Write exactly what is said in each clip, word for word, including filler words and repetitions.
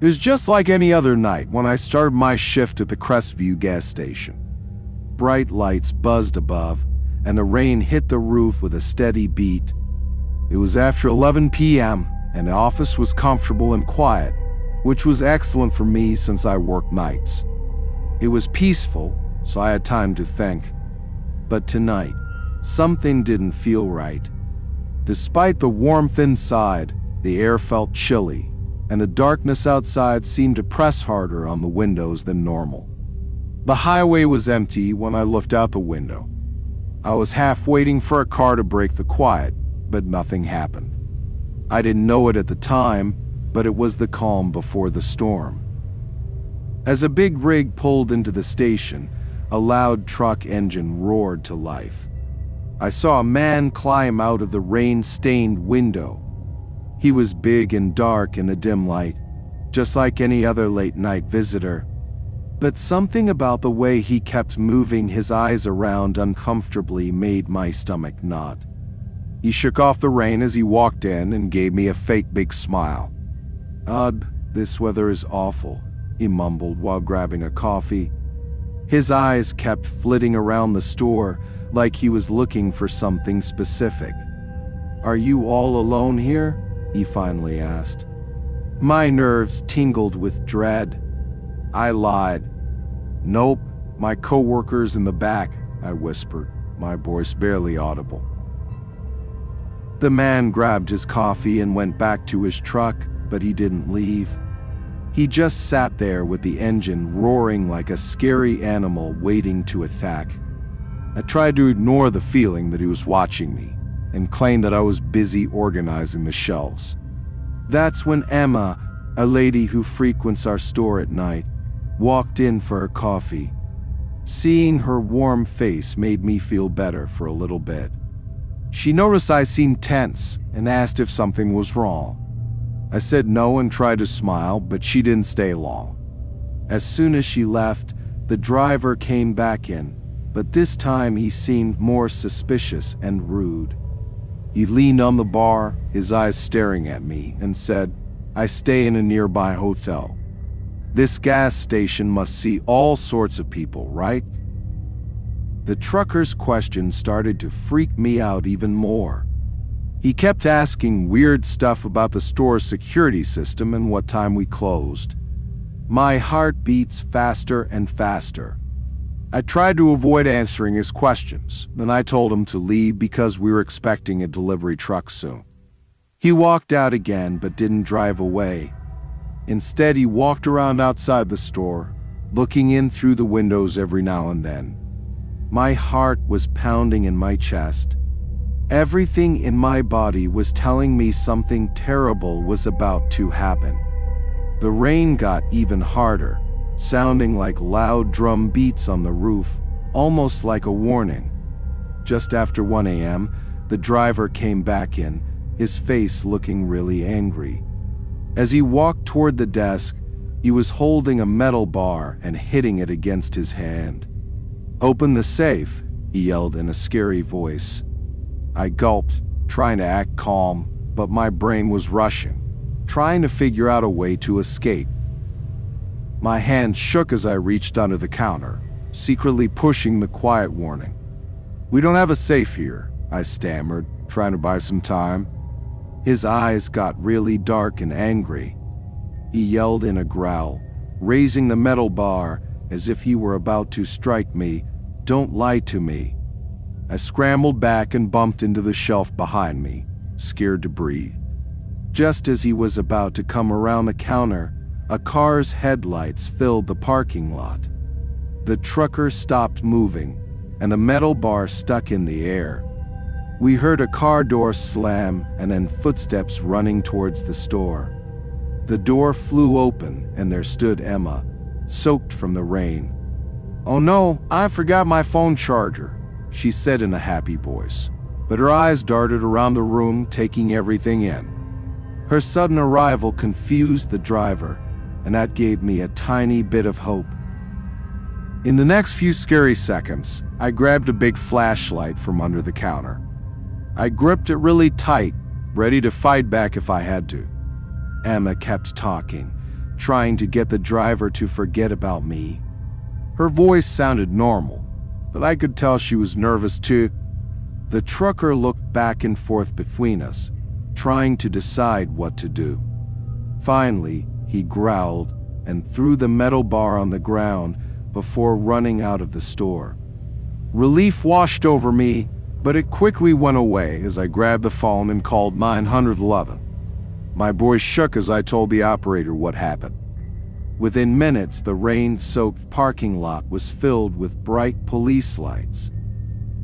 It was just like any other night when I started my shift at the Crestview gas station. Bright lights buzzed above, and the rain hit the roof with a steady beat. It was after eleven p m, and the office was comfortable and quiet, which was excellent for me since I worked nights. It was peaceful, so I had time to think. But tonight, something didn't feel right. Despite the warmth inside, the air felt chilly, and the darkness outside seemed to press harder on the windows than normal. The highway was empty when I looked out the window. I was half waiting for a car to break the quiet, but nothing happened. I didn't know it at the time, but it was the calm before the storm. As a big rig pulled into the station, a loud truck engine roared to life. I saw a man climb out of the rain-stained window. He was big and dark in the dim light, just like any other late-night visitor. But something about the way he kept moving his eyes around uncomfortably made my stomach knot. He shook off the rain as he walked in and gave me a fake big smile. "Ugh, this weather is awful," he mumbled while grabbing a coffee. His eyes kept flitting around the store like he was looking for something specific. "Are you all alone here?" he finally asked. My nerves tingled with dread. I lied. "Nope, my co-worker's in the back," I whispered, my voice barely audible. The man grabbed his coffee and went back to his truck, but he didn't leave. He just sat there with the engine roaring like a scary animal waiting to attack. I tried to ignore the feeling that he was watching me and claimed that I was busy organizing the shelves. That's when Emma, a lady who frequents our store at night, walked in for her coffee. Seeing her warm face made me feel better for a little bit. She noticed I seemed tense and asked if something was wrong. I said no and tried to smile, but she didn't stay long. As soon as she left, the driver came back in, but this time he seemed more suspicious and rude. He leaned on the bar, his eyes staring at me, and said, "I stay in a nearby hotel. This gas station must see all sorts of people, right?" The trucker's question started to freak me out even more. He kept asking weird stuff about the store's security system and what time we closed. My heart beats faster and faster. I tried to avoid answering his questions, and I told him to leave because we were expecting a delivery truck soon. He walked out again but didn't drive away. Instead, he walked around outside the store, looking in through the windows every now and then. My heart was pounding in my chest. Everything in my body was telling me something terrible was about to happen. The rain got even harder, sounding like loud drum beats on the roof, almost like a warning. Just after one a m, the driver came back in, his face looking really angry. As he walked toward the desk, he was holding a metal bar and hitting it against his hand. "Open the safe," he yelled in a scary voice. I gulped, trying to act calm, but my brain was rushing, trying to figure out a way to escape. My hand shook as I reached under the counter, secretly pushing the quiet warning. "We don't have a safe here," I stammered, trying to buy some time. His eyes got really dark and angry. He yelled in a growl, raising the metal bar as if he were about to strike me. "Don't lie to me." I scrambled back and bumped into the shelf behind me, scared to breathe. Just as he was about to come around the counter, a car's headlights filled the parking lot. The trucker stopped moving, and the metal bar stuck in the air. We heard a car door slam and then footsteps running towards the store. The door flew open, and there stood Emma, soaked from the rain. "Oh no, I forgot my phone charger," she said in a happy voice, but her eyes darted around the room, taking everything in. Her sudden arrival confused the driver, and that gave me a tiny bit of hope. In the next few scary seconds, I grabbed a big flashlight from under the counter. I gripped it really tight, ready to fight back if I had to. Emma kept talking, trying to get the driver to forget about me. Her voice sounded normal, but I could tell she was nervous too. The trucker looked back and forth between us, trying to decide what to do. Finally, he growled and threw the metal bar on the ground before running out of the store. Relief washed over me, but it quickly went away as I grabbed the phone and called nine one one. My voice shook as I told the operator what happened. Within minutes, the rain-soaked parking lot was filled with bright police lights.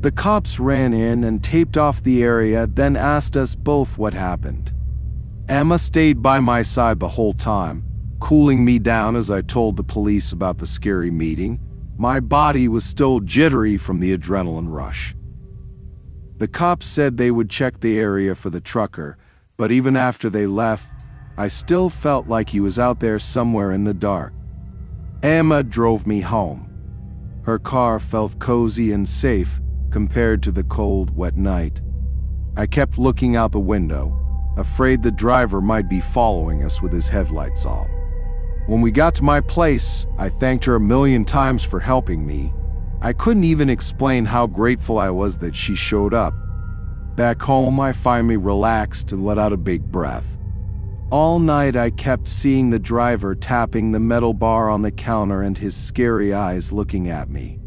The cops ran in and taped off the area, then asked us both what happened. Emma stayed by my side the whole time, cooling me down as I told the police about the scary meeting. My body was still jittery from the adrenaline rush. The cops said they would check the area for the trucker, but even after they left, I still felt like he was out there somewhere in the dark. Emma drove me home. Her car felt cozy and safe compared to the cold, wet night. I kept looking out the window, afraid the driver might be following us with his headlights on. When we got to my place, I thanked her a million times for helping me. I couldn't even explain how grateful I was that she showed up. Back home, I finally relaxed and let out a big breath. All night I kept seeing the driver tapping the metal bar on the counter and his scary eyes looking at me.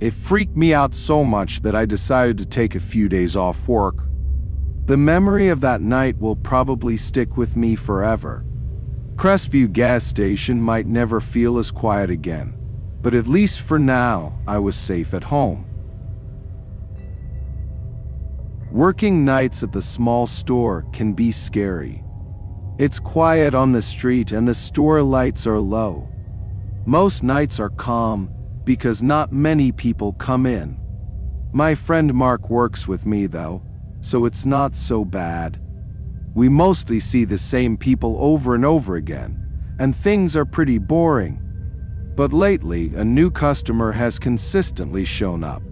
It freaked me out so much that I decided to take a few days off work. The memory of that night will probably stick with me forever. Crestview gas station might never feel as quiet again, but at least for now, I was safe at home. Working nights at the small store can be scary. It's quiet on the street and the store lights are low. Most nights are calm because not many people come in. My friend Mark works with me though, so it's not so bad. We mostly see the same people over and over again, and things are pretty boring. But lately, a new customer has consistently shown up.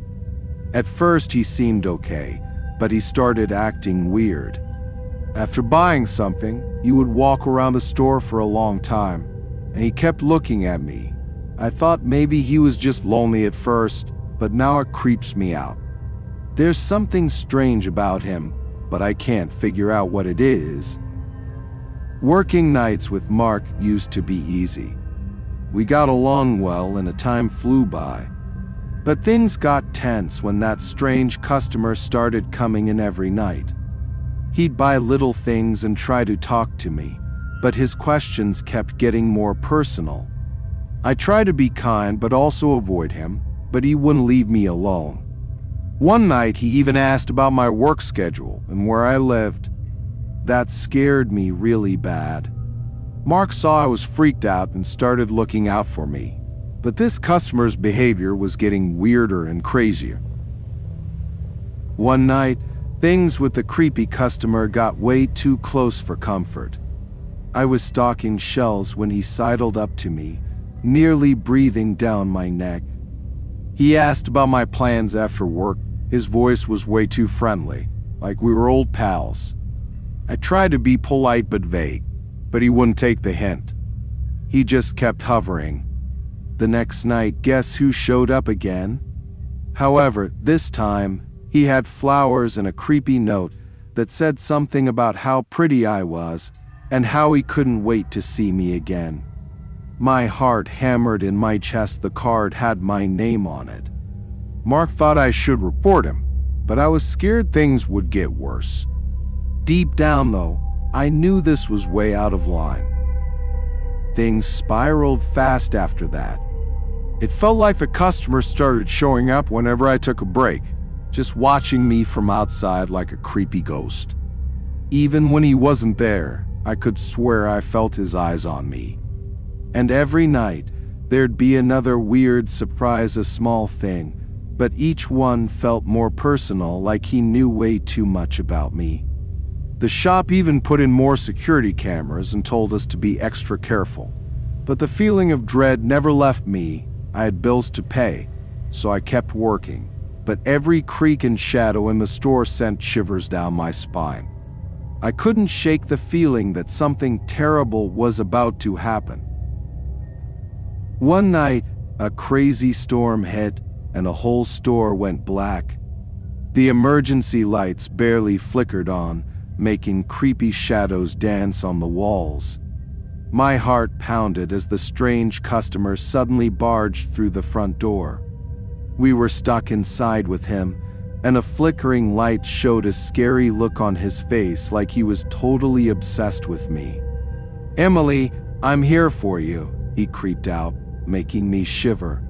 At first he seemed okay, but he started acting weird. After buying something, he would walk around the store for a long time, and he kept looking at me. I thought maybe he was just lonely at first, but now it creeps me out. There's something strange about him, but I can't figure out what it is. Working nights with Mark used to be easy. We got along well and the time flew by. But things got tense when that strange customer started coming in every night. He'd buy little things and try to talk to me, but his questions kept getting more personal. I tried to be kind but also avoid him, but he wouldn't leave me alone. One night he even asked about my work schedule and where I lived. That scared me really bad. Mark saw I was freaked out and started looking out for me, but this customer's behavior was getting weirder and crazier. One night, things with the creepy customer got way too close for comfort. I was stocking shelves when he sidled up to me, nearly breathing down my neck. He asked about my plans after work. His voice was way too friendly, like we were old pals. I tried to be polite but vague, but he wouldn't take the hint. He just kept hovering. The next night, guess who showed up again? However, this time, he had flowers and a creepy note that said something about how pretty I was and how he couldn't wait to see me again. My heart hammered in my chest. The card had my name on it. Mark thought I should report him, but I was scared things would get worse. Deep down though, I knew this was way out of line. Things spiraled fast after that. It felt like the customer started showing up whenever I took a break, just watching me from outside like a creepy ghost. Even when he wasn't there, I could swear I felt his eyes on me. And every night, there'd be another weird surprise, a small thing, but each one felt more personal, like he knew way too much about me. The shop even put in more security cameras and told us to be extra careful. But the feeling of dread never left me. I had bills to pay, so I kept working. But every creak and shadow in the store sent shivers down my spine. I couldn't shake the feeling that something terrible was about to happen. One night, a crazy storm hit, and the whole store went black. The emergency lights barely flickered on, making creepy shadows dance on the walls. My heart pounded as the strange customer suddenly barged through the front door. We were stuck inside with him, and a flickering light showed a scary look on his face, like he was totally obsessed with me. "Emily, I'm here for you," he creeped out, making me shiver.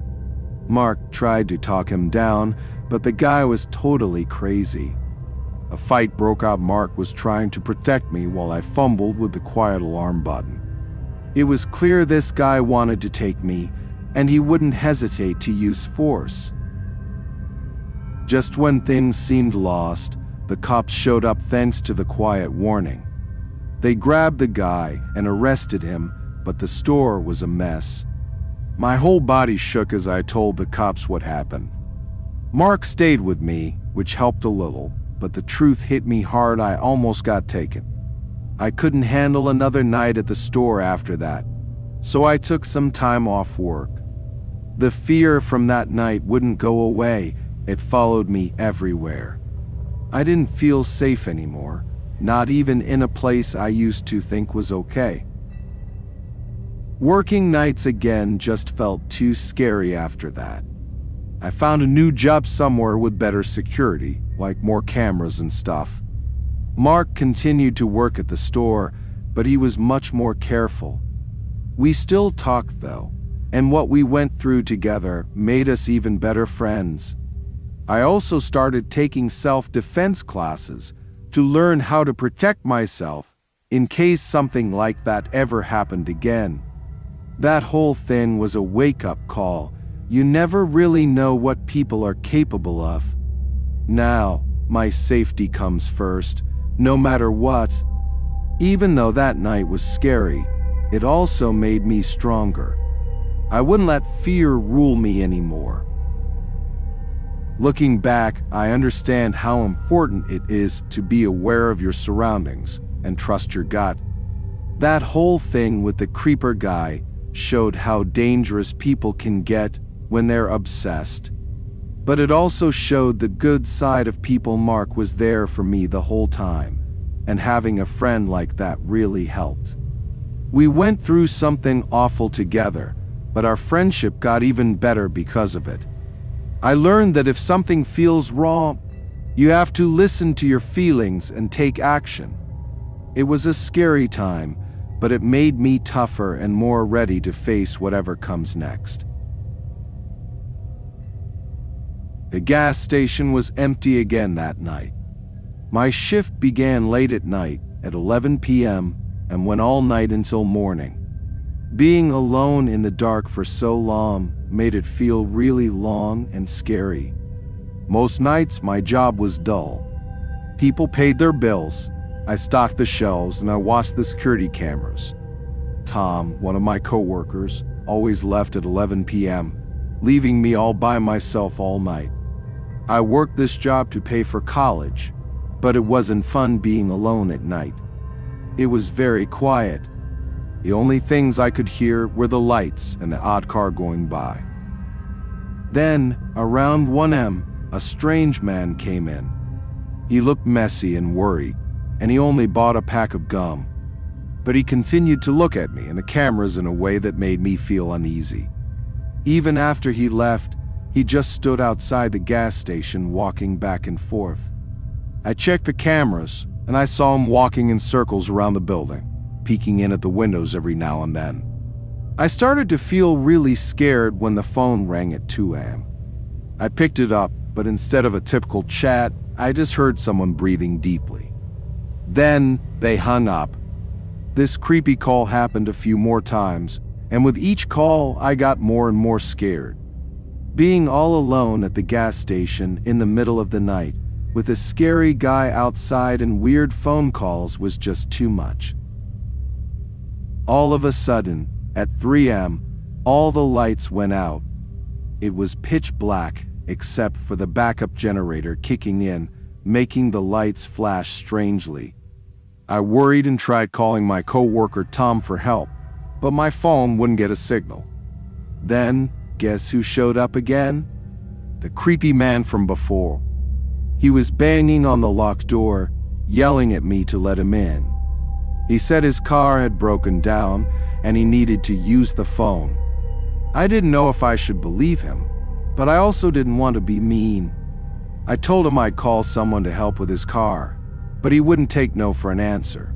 Mark tried to talk him down, but the guy was totally crazy. A fight broke out. Mark was trying to protect me while I fumbled with the quiet alarm button. It was clear this guy wanted to take me, and he wouldn't hesitate to use force. Just when things seemed lost, the cops showed up thanks to the quiet warning. They grabbed the guy and arrested him, but the store was a mess. My whole body shook as I told the cops what happened. Mark stayed with me, which helped a little, but the truth hit me hard. I almost got taken. I couldn't handle another night at the store after that, so I took some time off work. The fear from that night wouldn't go away. It followed me everywhere. I didn't feel safe anymore, not even in a place I used to think was okay. Working nights again just felt too scary after that. I found a new job somewhere with better security, like more cameras and stuff. Mark continued to work at the store, but he was much more careful. We still talked though, and what we went through together made us even better friends. I also started taking self-defense classes to learn how to protect myself in case something like that ever happened again. That whole thing was a wake-up call. You never really know what people are capable of. Now, my safety comes first, no matter what. Even though that night was scary, it also made me stronger. I wouldn't let fear rule me anymore. Looking back, I understand how important it is to be aware of your surroundings and trust your gut. That whole thing with the creeper guy showed how dangerous people can get when they're obsessed. But it also showed the good side of people. Mark was there for me the whole time, and having a friend like that really helped. We went through something awful together, but our friendship got even better because of it. I learned that if something feels wrong, you have to listen to your feelings and take action. It was a scary time, but it made me tougher and more ready to face whatever comes next. The gas station was empty again that night. My shift began late at night, at eleven p m, and went all night until morning. Being alone in the dark for so long made it feel really long and scary. Most nights my job was dull. People paid their bills. I stocked the shelves and I watched the security cameras. Tom, one of my co-workers, always left at eleven p m, leaving me all by myself all night. I worked this job to pay for college, but it wasn't fun being alone at night. It was very quiet. The only things I could hear were the lights and the odd car going by. Then, around one a m, a strange man came in. He looked messy and worried, and he only bought a pack of gum. But he continued to look at me and the cameras in a way that made me feel uneasy. Even after he left, he just stood outside the gas station walking back and forth. I checked the cameras, and I saw him walking in circles around the building, peeking in at the windows every now and then. I started to feel really scared when the phone rang at two a m I picked it up, but instead of a typical chat, I just heard someone breathing deeply. Then, they hung up. This creepy call happened a few more times, and with each call, I got more and more scared. Being all alone at the gas station in the middle of the night, with a scary guy outside and weird phone calls was just too much. All of a sudden, at three a m, all the lights went out. It was pitch black, except for the backup generator kicking in, making the lights flash strangely. I worried and tried calling my co-worker Tom for help, but my phone wouldn't get a signal. Then, guess who showed up again? The creepy man from before. He was banging on the locked door, yelling at me to let him in. He said his car had broken down and he needed to use the phone. I didn't know if I should believe him, but I also didn't want to be mean. I told him I'd call someone to help with his car, but he wouldn't take no for an answer.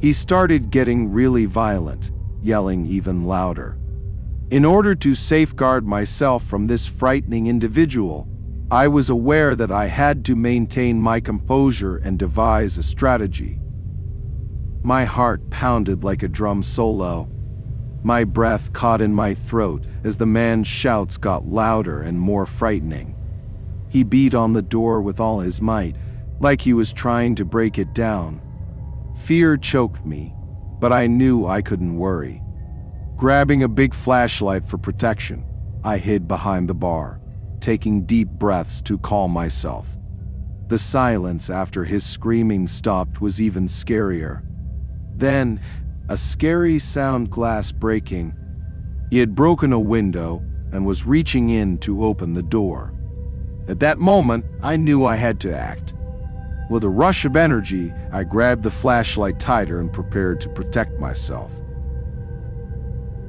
He started getting really violent, yelling even louder. In order to safeguard myself from this frightening individual, I was aware that I had to maintain my composure and devise a strategy. My heart pounded like a drum solo. My breath caught in my throat as the man's shouts got louder and more frightening. He beat on the door with all his might, like he was trying to break it down. Fear choked me, but I knew I couldn't worry. Grabbing a big flashlight for protection, I hid behind the bar, taking deep breaths to calm myself. The silence after his screaming stopped was even scarier. Then, a scary sound, glass breaking. He had broken a window and was reaching in to open the door. At that moment, I knew I had to act. With a rush of energy, I grabbed the flashlight tighter and prepared to protect myself.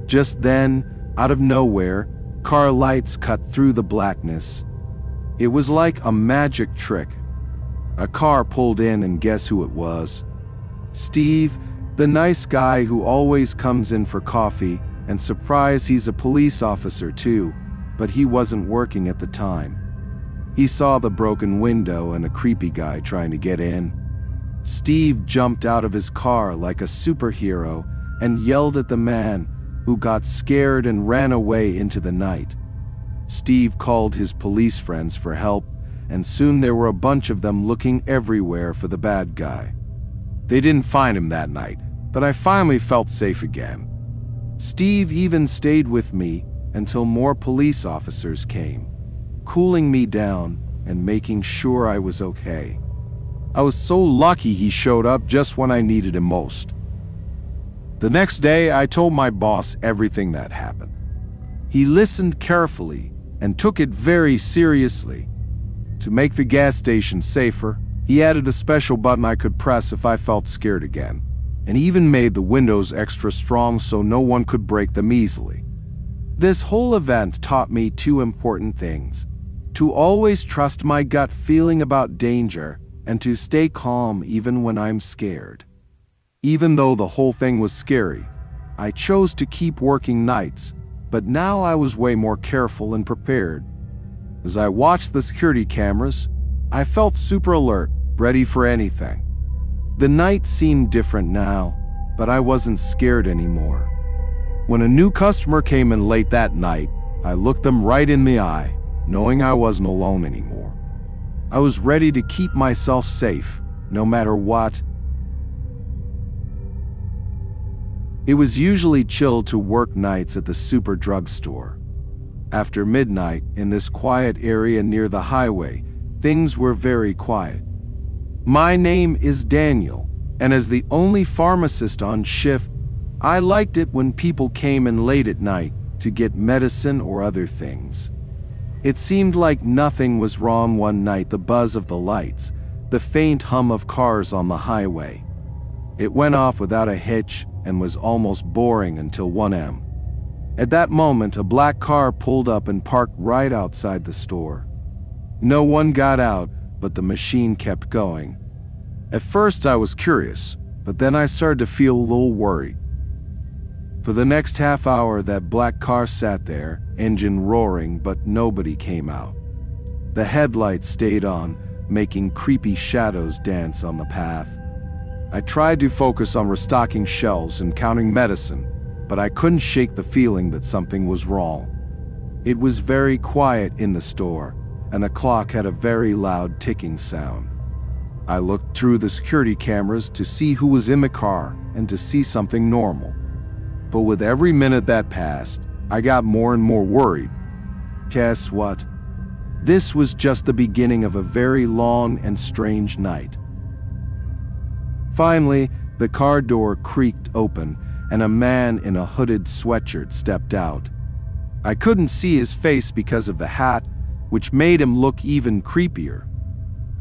Just then, out of nowhere, car lights cut through the blackness. It was like a magic trick. A car pulled in, and guess who it was? Steve, the nice guy who always comes in for coffee, and surprise, he's a police officer too, but he wasn't working at the time. He saw the broken window and a creepy guy trying to get in. Steve jumped out of his car like a superhero and yelled at the man, who got scared and ran away into the night. Steve called his police friends for help, and soon there were a bunch of them looking everywhere for the bad guy. They didn't find him that night, but I finally felt safe again. Steve even stayed with me until more police officers came, cooling me down and making sure I was okay. I was so lucky he showed up just when I needed him most. The next day, I told my boss everything that happened. He listened carefully and took it very seriously. To make the gas station safer, he added a special button I could press if I felt scared again, and even made the windows extra strong so no one could break them easily. This whole event taught me two important things: to always trust my gut feeling about danger, and to stay calm even when I'm scared. Even though the whole thing was scary, I chose to keep working nights, but now I was way more careful and prepared. As I watched the security cameras, I felt super alert, ready for anything. The night seemed different now, but I wasn't scared anymore. When a new customer came in late that night, I looked them right in the eye, knowing I wasn't alone anymore. I was ready to keep myself safe, no matter what. It was usually chill to work nights at the super drugstore. After midnight, in this quiet area near the highway, things were very quiet. My name is Daniel, and as the only pharmacist on shift, I liked it when people came in late at night to get medicine or other things. It seemed like nothing was wrong one night: the buzz of the lights, the faint hum of cars on the highway. It went off without a hitch and was almost boring until one A M At that moment, a black car pulled up and parked right outside the store. No one got out, but the machine kept going. At first I was curious, but then I started to feel a little worried. For the next half hour, that black car sat there, engine roaring, but nobody came out. The headlights stayed on, making creepy shadows dance on the path. I tried to focus on restocking shelves and counting medicine, but I couldn't shake the feeling that something was wrong. It was very quiet in the store, and the clock had a very loud ticking sound. I looked through the security cameras to see who was in the car and to see something normal. But with every minute that passed, I got more and more worried. Guess what? This was just the beginning of a very long and strange night. Finally, the car door creaked open, and a man in a hooded sweatshirt stepped out. I couldn't see his face because of the hat, which made him look even creepier.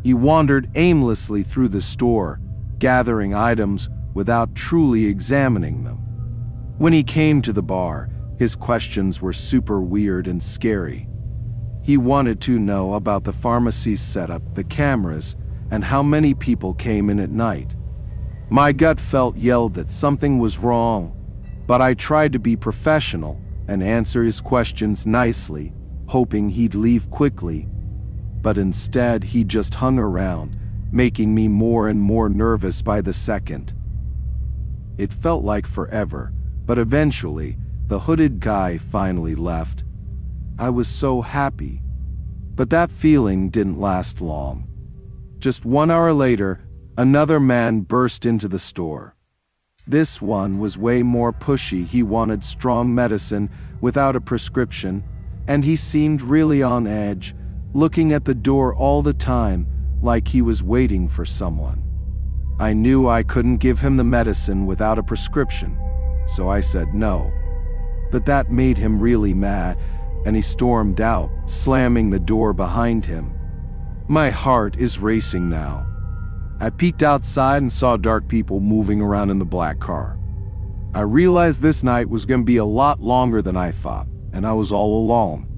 He wandered aimlessly through the store, gathering items without truly examining them. When he came to the bar, his questions were super weird and scary. He wanted to know about the pharmacy's setup, the cameras, and how many people came in at night. My gut felt yelled that something was wrong, but I tried to be professional and answer his questions nicely, hoping he'd leave quickly. But instead, he just hung around, making me more and more nervous by the second. It felt like forever, but eventually, the hooded guy finally left. I was so happy. But that feeling didn't last long. Just one hour later, another man burst into the store. This one was way more pushy. He wanted strong medicine without a prescription, and he seemed really on edge, looking at the door all the time, like he was waiting for someone. I knew I couldn't give him the medicine without a prescription, so I said no. But that made him really mad, and he stormed out, slamming the door behind him. My heart is racing now. I peeked outside and saw dark people moving around in the black car. I realized this night was going to be a lot longer than I thought, and I was all alone.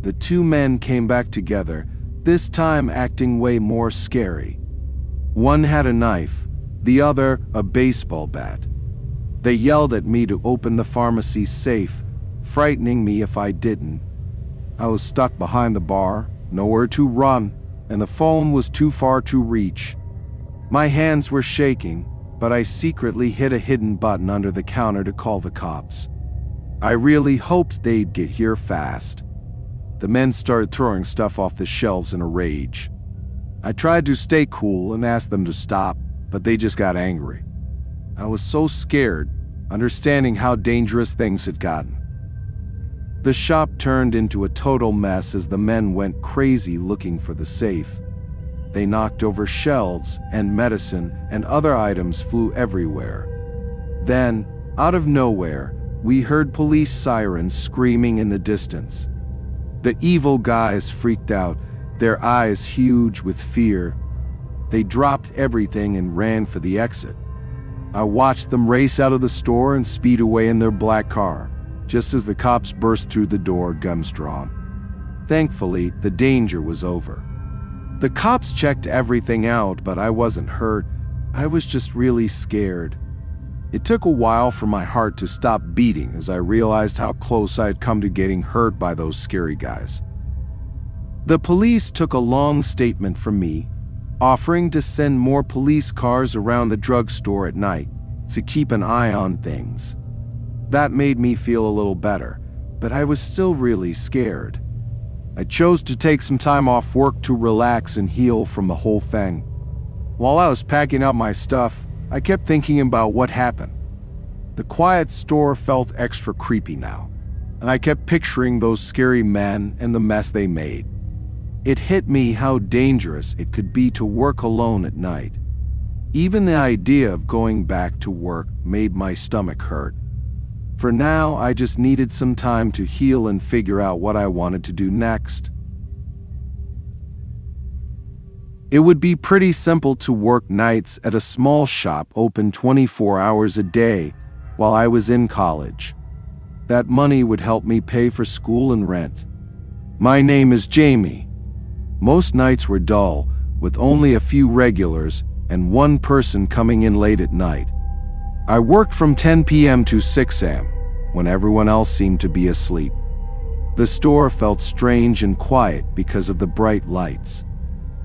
The two men came back together, this time acting way more scary. One had a knife, the other a baseball bat. They yelled at me to open the pharmacy safe, frightening me if I didn't. I was stuck behind the bar, nowhere to run, and the phone was too far to reach. My hands were shaking, but I secretly hit a hidden button under the counter to call the cops. I really hoped they'd get here fast. The men started throwing stuff off the shelves in a rage. I tried to stay cool and asked them to stop, but they just got angry. I was so scared, understanding how dangerous things had gotten. The shop turned into a total mess as the men went crazy looking for the safe. They knocked over shelves, and medicine and other items flew everywhere. Then, out of nowhere, we heard police sirens screaming in the distance. The evil guys freaked out, their eyes huge with fear. They dropped everything and ran for the exit. I watched them race out of the store and speed away in their black car, just as the cops burst through the door, guns drawn. Thankfully, the danger was over. The cops checked everything out, but I wasn't hurt. I was just really scared. It took a while for my heart to stop beating as I realized how close I had come to getting hurt by those scary guys. The police took a long statement from me, offering to send more police cars around the drugstore at night to keep an eye on things. That made me feel a little better, but I was still really scared. I chose to take some time off work to relax and heal from the whole thing. While I was packing up my stuff, I kept thinking about what happened. The quiet store felt extra creepy now, and I kept picturing those scary men and the mess they made. It hit me how dangerous it could be to work alone at night. Even the idea of going back to work made my stomach hurt. For now, I just needed some time to heal and figure out what I wanted to do next. It would be pretty simple to work nights at a small shop open twenty-four hours a day while I was in college. That money would help me pay for school and rent. My name is Jamie. Most nights were dull, with only a few regulars and one person coming in late at night. I worked from ten p m to six a m when everyone else seemed to be asleep. The store felt strange and quiet because of the bright lights.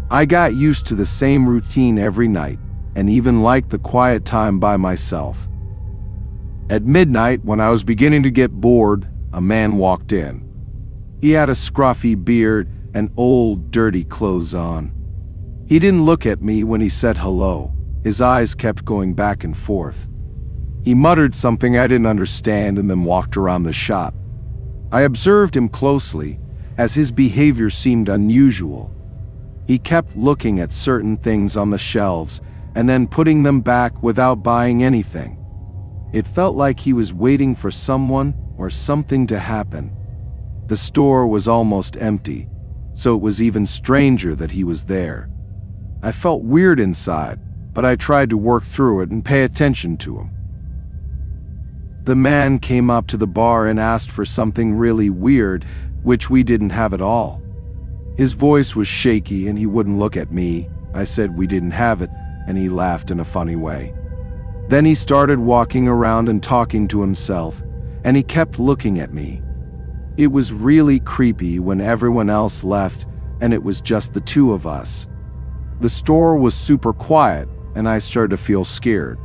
I got used to the same routine every night and even liked the quiet time by myself. At midnight, when I was beginning to get bored, a man walked in. He had a scruffy beard and old, dirty clothes on. He didn't look at me when he said hello. His eyes kept going back and forth. He muttered something I didn't understand and then walked around the shop. I observed him closely, as his behavior seemed unusual. He kept looking at certain things on the shelves and then putting them back without buying anything. It felt like he was waiting for someone or something to happen. The store was almost empty, so it was even stranger that he was there. I felt weird inside, but I tried to work through it and pay attention to him. The man came up to the bar and asked for something really weird, which we didn't have at all. His voice was shaky and he wouldn't look at me. I said we didn't have it, and he laughed in a funny way. Then he started walking around and talking to himself, and he kept looking at me. It was really creepy when everyone else left, and it was just the two of us. The store was super quiet, and I started to feel scared.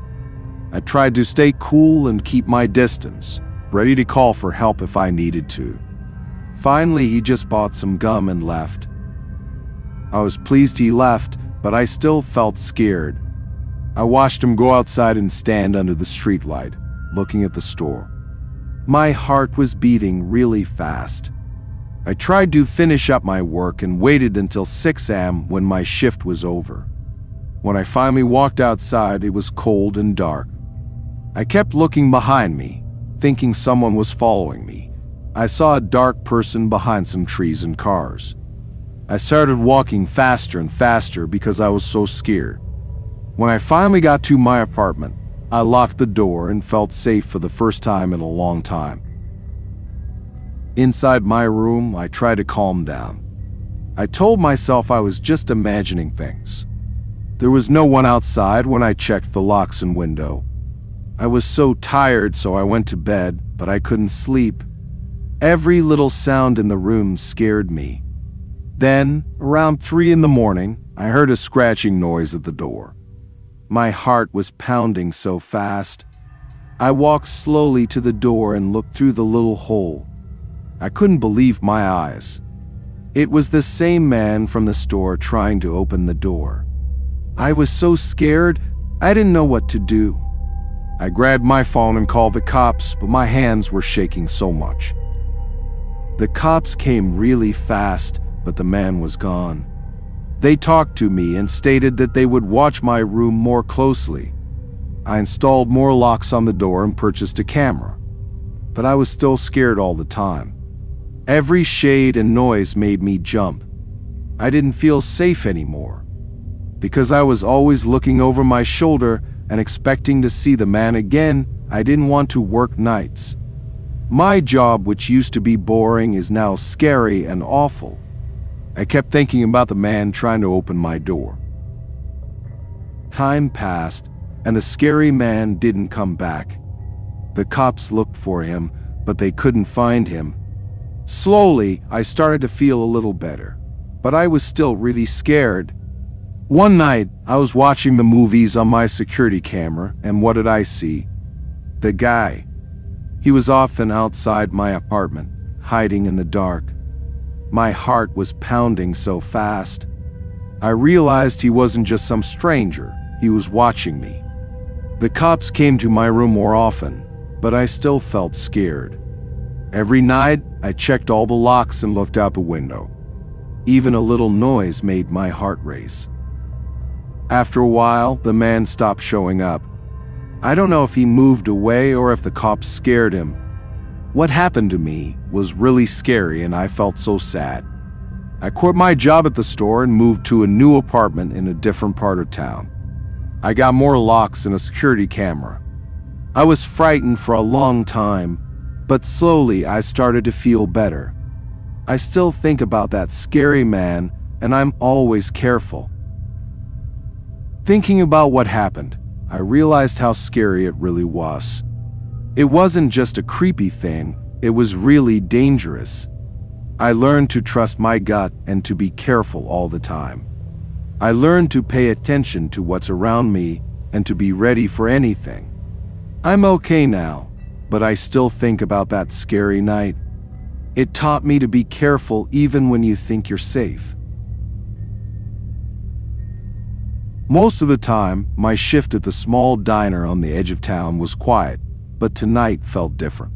I tried to stay cool and keep my distance, ready to call for help if I needed to. Finally, he just bought some gum and left. I was pleased he left, but I still felt scared. I watched him go outside and stand under the streetlight, looking at the store. My heart was beating really fast. I tried to finish up my work and waited until six a m when my shift was over. When I finally walked outside, it was cold and dark. I kept looking behind me, thinking someone was following me. I saw a dark person behind some trees and cars. I started walking faster and faster because I was so scared. When I finally got to my apartment, I locked the door and felt safe for the first time in a long time. Inside my room, I tried to calm down. I told myself I was just imagining things. There was no one outside when I checked the locks and window. I was so tired, so I went to bed, but I couldn't sleep. Every little sound in the room scared me. Then, around three in the morning, I heard a scratching noise at the door. My heart was pounding so fast. I walked slowly to the door and looked through the little hole. I couldn't believe my eyes. It was the same man from the store trying to open the door. I was so scared, I didn't know what to do. I grabbed my phone and called the cops, but my hands were shaking so much. The cops came really fast, but the man was gone. They talked to me and stated that they would watch my room more closely. I installed more locks on the door and purchased a camera. But I was still scared all the time. Every shade and noise made me jump. I didn't feel safe anymore, because I was always looking over my shoulder and expecting to see the man again. I didn't want to work nights. My job, which used to be boring, is now scary and awful. I kept thinking about the man trying to open my door. Time passed, and the scary man didn't come back. The cops looked for him, but they couldn't find him. Slowly, I started to feel a little better, but I was still really scared. One night, I was watching the movies on my security camera, and what did I see? The guy. He was often outside my apartment, hiding in the dark. My heart was pounding so fast. I realized he wasn't just some stranger, he was watching me. The cops came to my room more often, but I still felt scared. Every night, I checked all the locks and looked out the window. Even a little noise made my heart race. After a while, the man stopped showing up. I don't know if he moved away or if the cops scared him. What happened to me was really scary and I felt so sad. I quit my job at the store and moved to a new apartment in a different part of town. I got more locks and a security camera. I was frightened for a long time, but slowly I started to feel better. I still think about that scary man, and I'm always careful. Thinking about what happened, I realized how scary it really was. It wasn't just a creepy thing, it was really dangerous. I learned to trust my gut and to be careful all the time. I learned to pay attention to what's around me and to be ready for anything. I'm okay now, but I still think about that scary night. It taught me to be careful even when you think you're safe. Most of the time, my shift at the small diner on the edge of town was quiet, but tonight felt different.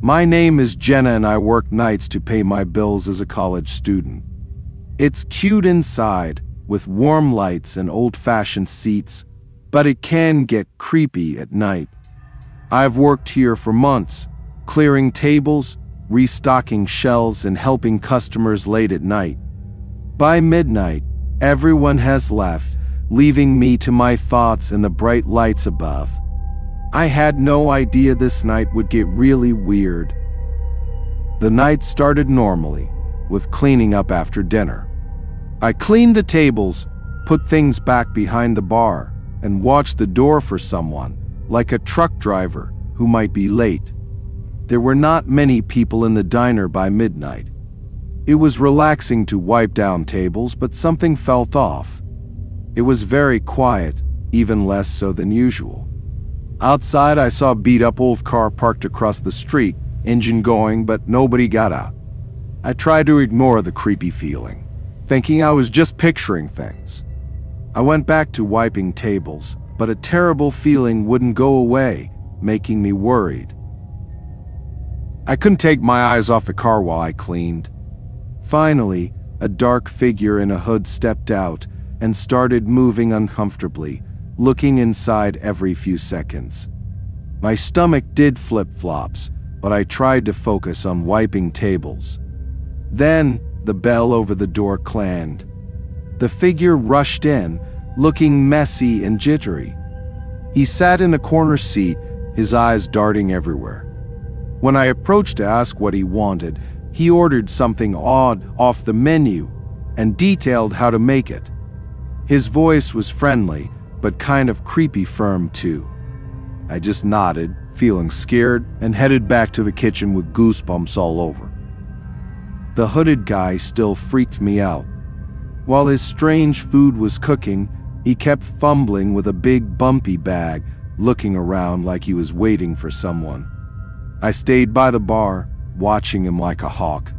My name is Jenna and I work nights to pay my bills as a college student. It's cute inside, with warm lights and old-fashioned seats, but it can get creepy at night. I've worked here for months, clearing tables, restocking shelves, and helping customers late at night. By midnight, everyone has left, leaving me to my thoughts and the bright lights above. I had no idea this night would get really weird. The night started normally, with cleaning up after dinner. I cleaned the tables, put things back behind the bar, and watched the door for someone, like a truck driver, who might be late. There were not many people in the diner by midnight. It was relaxing to wipe down tables, but something felt off. It was very quiet, even less so than usual. Outside, I saw a beat-up old car parked across the street, engine going, but nobody got out. I tried to ignore the creepy feeling, thinking I was just picturing things. I went back to wiping tables, but a terrible feeling wouldn't go away, making me worried. I couldn't take my eyes off the car while I cleaned. Finally, a dark figure in a hood stepped out and started moving uncomfortably, looking inside every few seconds. My stomach did flip-flops, but I tried to focus on wiping tables. Then, the bell over the door clanged. The figure rushed in, looking messy and jittery. He sat in a corner seat, his eyes darting everywhere. When I approached to ask what he wanted, he ordered something odd off the menu and detailed how to make it. His voice was friendly, but kind of creepy firm too. I just nodded, feeling scared, and headed back to the kitchen with goosebumps all over. The hooded guy still freaked me out. While his strange food was cooking, he kept fumbling with a big bumpy bag, looking around like he was waiting for someone. I stayed by the bar, watching him like a hawk.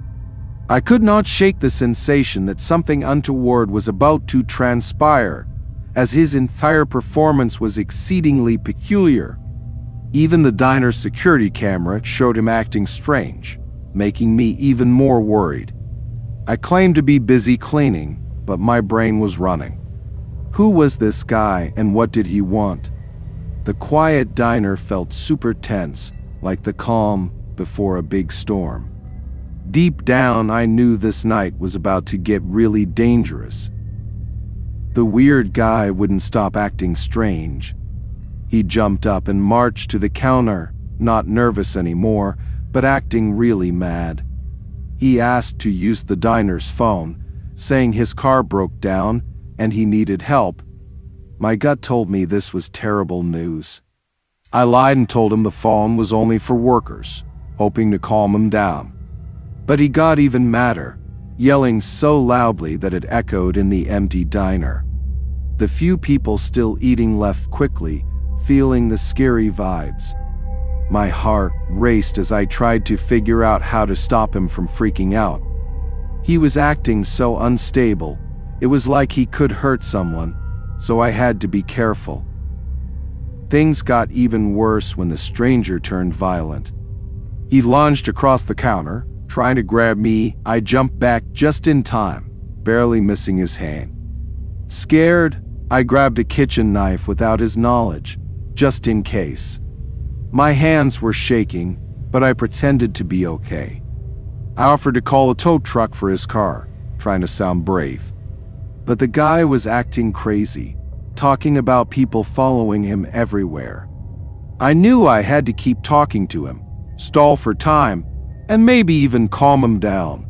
I could not shake the sensation that something untoward was about to transpire, as his entire performance was exceedingly peculiar. Even the diner's security camera showed him acting strange, making me even more worried. I claimed to be busy cleaning, but my brain was running. Who was this guy and what did he want? The quiet diner felt super tense, like the calm before a big storm. Deep down, I knew this night was about to get really dangerous. The weird guy wouldn't stop acting strange. He jumped up and marched to the counter, not nervous anymore, but acting really mad. He asked to use the diner's phone, saying his car broke down and he needed help. My gut told me this was terrible news. I lied and told him the phone was only for workers, hoping to calm him down. But he got even madder, yelling so loudly that it echoed in the empty diner. The few people still eating left quickly, feeling the scary vibes. My heart raced as I tried to figure out how to stop him from freaking out. He was acting so unstable, it was like he could hurt someone, so I had to be careful. Things got even worse when the stranger turned violent. He lunged across the counter, trying to grab me. I jumped back just in time, barely missing his hand. Scared, I grabbed a kitchen knife without his knowledge, just in case. My hands were shaking, but I pretended to be okay. I offered to call a tow truck for his car, trying to sound brave. But the guy was acting crazy, talking about people following him everywhere. I knew I had to keep talking to him, stall for time, and maybe even calm him down.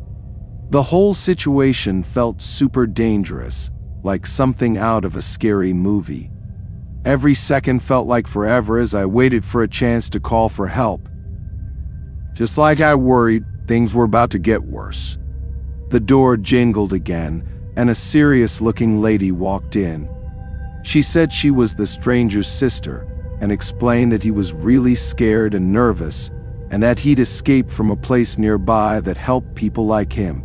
The whole situation felt super dangerous, like something out of a scary movie. Every second felt like forever as I waited for a chance to call for help. Just like I worried, things were about to get worse. The door jingled again, and a serious-looking lady walked in. She said she was the stranger's sister, and explained that he was really scared and nervous, and that he'd escaped from a place nearby that helped people like him.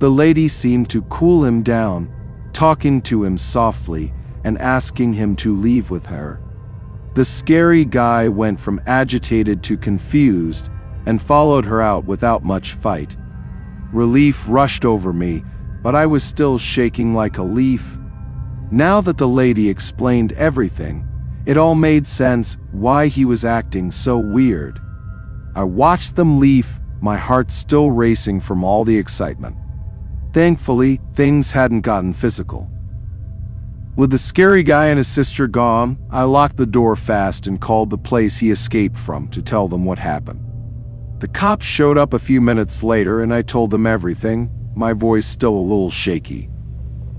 The lady seemed to cool him down, talking to him softly and asking him to leave with her. The scary guy went from agitated to confused and followed her out without much fight. Relief rushed over me, but I was still shaking like a leaf. Now that the lady explained everything, it all made sense why he was acting so weird. I watched them leave, my heart still racing from all the excitement. Thankfully, things hadn't gotten physical. With the scary guy and his sister gone, I locked the door fast and called the place he escaped from to tell them what happened. The cops showed up a few minutes later and I told them everything, my voice still a little shaky.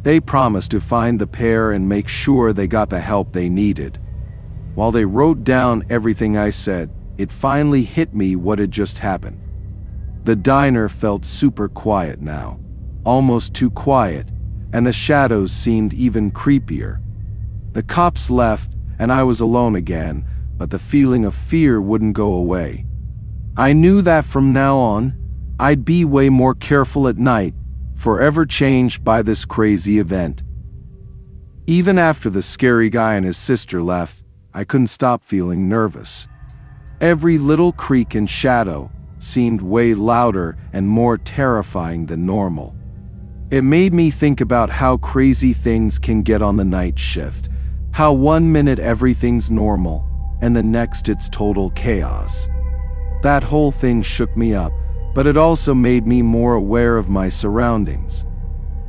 They promised to find the pair and make sure they got the help they needed. While they wrote down everything I said, it finally hit me what had just happened. The diner felt super quiet now, almost too quiet, and the shadows seemed even creepier. The cops left, and I was alone again, but the feeling of fear wouldn't go away. I knew that from now on, I'd be way more careful at night, forever changed by this crazy event. Even after the scary guy and his sister left, I couldn't stop feeling nervous. Every little creak and shadow seemed way louder and more terrifying than normal. It made me think about how crazy things can get on the night shift, how one minute everything's normal, and the next it's total chaos. That whole thing shook me up, but it also made me more aware of my surroundings.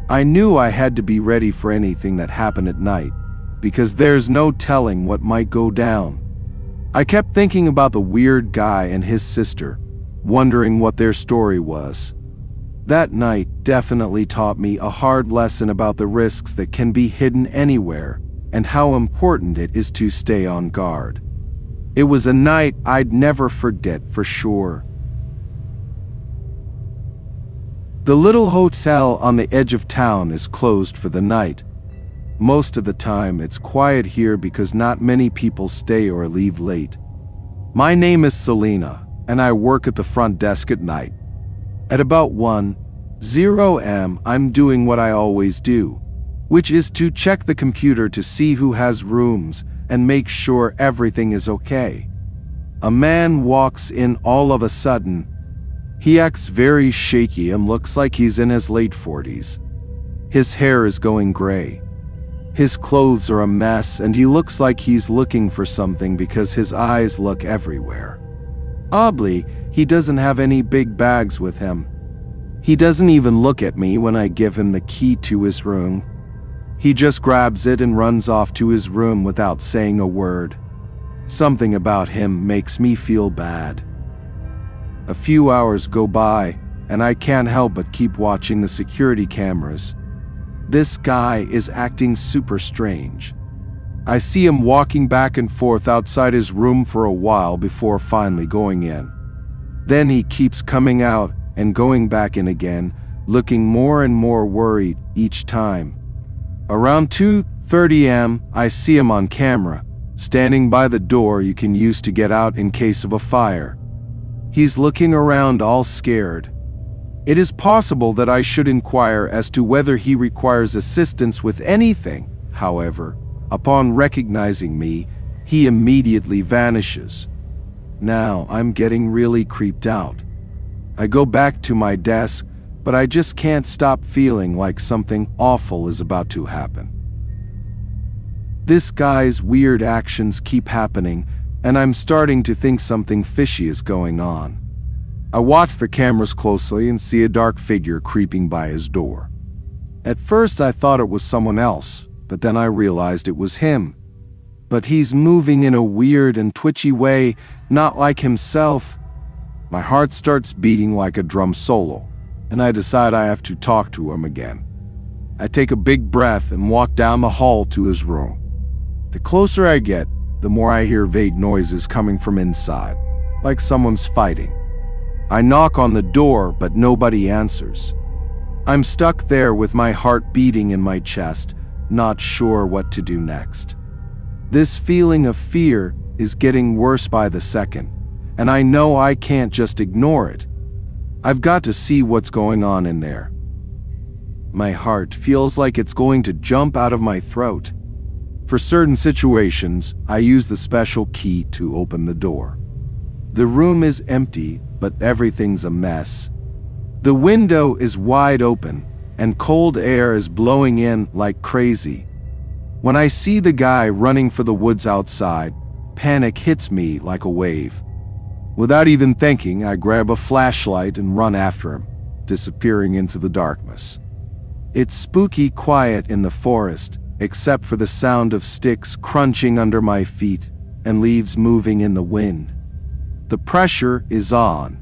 I knew I had to be ready for anything that happened at night, because there's no telling what might go down. I kept thinking about the weird guy and his sister, wondering what their story was. That night definitely taught me a hard lesson about the risks that can be hidden anywhere, and how important it is to stay on guard. It was a night I'd never forget for sure. The little hotel on the edge of town is closed for the night. Most of the time it's quiet here because not many people stay or leave late. My name is Selena, and I work at the front desk at night. At about one oh a m I'm doing what I always do, which is to check the computer to see who has rooms and make sure everything is okay. A man walks in all of a sudden. He acts very shaky and looks like he's in his late forties. His hair is going gray. His clothes are a mess and he looks like he's looking for something because his eyes look everywhere. Oddly, he doesn't have any big bags with him. He doesn't even look at me when I give him the key to his room. He just grabs it and runs off to his room without saying a word. Something about him makes me feel bad. A few hours go by, and I can't help but keep watching the security cameras. This guy is acting super strange. I see him walking back and forth outside his room for a while before finally going in. Then he keeps coming out and going back in again, looking more and more worried each time. Around two thirty a m I see him on camera, standing by the door you can use to get out in case of a fire. He's looking around all scared. It is possible that I should inquire as to whether he requires assistance with anything. However, upon recognizing me, he immediately vanishes. Now I'm getting really creeped out. I go back to my desk, but I just can't stop feeling like something awful is about to happen. This guy's weird actions keep happening, and I'm starting to think something fishy is going on. I watch the cameras closely and see a dark figure creeping by his door. At first I thought it was someone else, but then I realized it was him. But he's moving in a weird and twitchy way, not like himself. My heart starts beating like a drum solo, and I decide I have to talk to him again. I take a big breath and walk down the hall to his room. The closer I get, the more I hear vague noises coming from inside, like someone's fighting. I knock on the door, but nobody answers. I'm stuck there with my heart beating in my chest, not sure what to do next. This feeling of fear is getting worse by the second, and I know I can't just ignore it. I've got to see what's going on in there. My heart feels like it's going to jump out of my throat. For certain situations, I use the special key to open the door. The room is empty, but everything's a mess. The window is wide open, and cold air is blowing in like crazy. When I see the guy running for the woods outside, panic hits me like a wave. Without even thinking, I grab a flashlight and run after him, disappearing into the darkness. It's spooky quiet in the forest, except for the sound of sticks crunching under my feet and leaves moving in the wind. The pressure is on.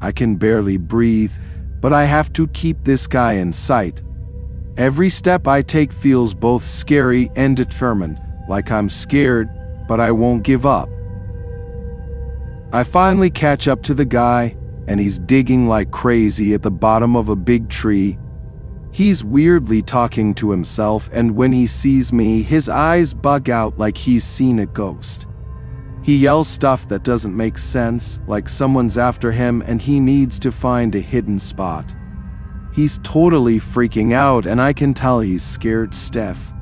I can barely breathe, but I have to keep this guy in sight. Every step I take feels both scary and determined, like I'm scared, but I won't give up. I finally catch up to the guy, and he's digging like crazy at the bottom of a big tree. He's weirdly talking to himself, and when he sees me, his eyes bug out like he's seen a ghost. He yells stuff that doesn't make sense, like someone's after him and he needs to find a hidden spot. He's totally freaking out, and I can tell he's scared stiff.